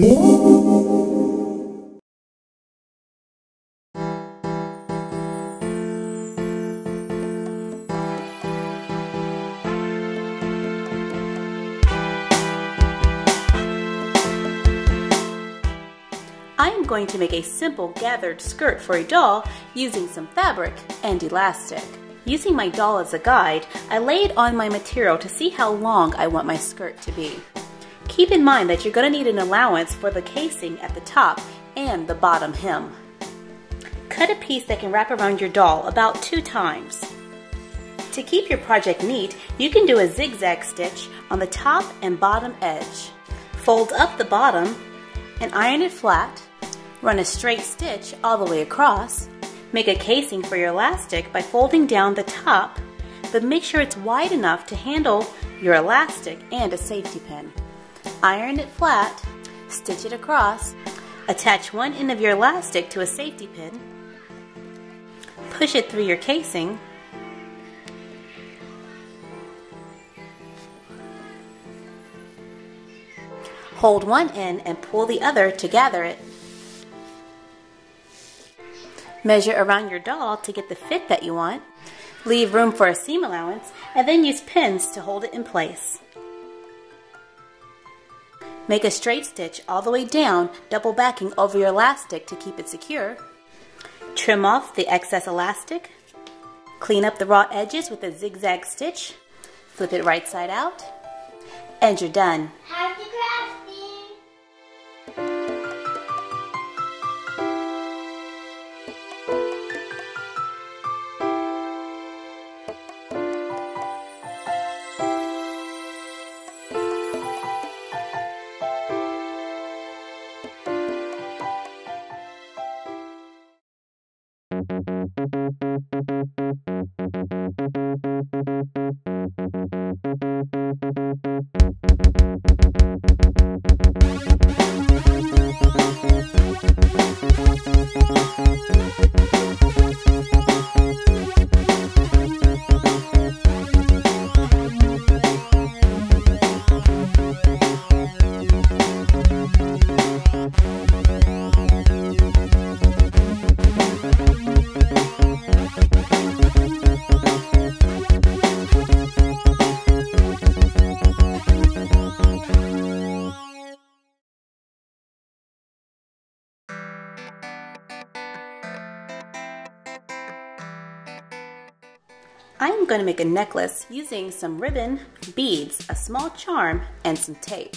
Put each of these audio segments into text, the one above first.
I am going to make a simple gathered skirt for a doll using some fabric and elastic. Using my doll as a guide, I laid on my material to see how long I want my skirt to be. Keep in mind that you're going to need an allowance for the casing at the top and the bottom hem. Cut a piece that can wrap around your doll about 2 times. To keep your project neat, you can do a zigzag stitch on the top and bottom edge. Fold up the bottom and iron it flat. Run a straight stitch all the way across. Make a casing for your elastic by folding down the top, but make sure it's wide enough to handle your elastic and a safety pin. Iron it flat, stitch it across, attach one end of your elastic to a safety pin, push it through your casing, hold one end and pull the other to gather it. Measure around your doll to get the fit that you want, leave room for a seam allowance, and then use pins to hold it in place. Make a straight stitch all the way down, double backing over your elastic to keep it secure. Trim off the excess elastic. Clean up the raw edges with a zigzag stitch. Flip it right side out. And you're done. Happy crafting! I'm going to make a necklace using some ribbon, beads, a small charm, and some tape.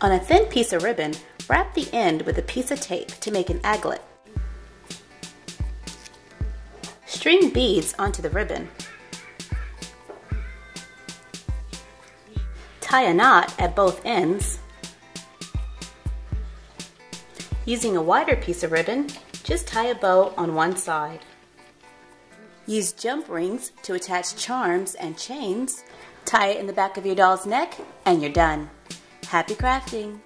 On a thin piece of ribbon, wrap the end with a piece of tape to make an aglet. String beads onto the ribbon. Tie a knot at both ends. Using a wider piece of ribbon, just tie a bow on one side. Use jump rings to attach charms and chains. Tie it in the back of your doll's neck, and you're done. Happy crafting!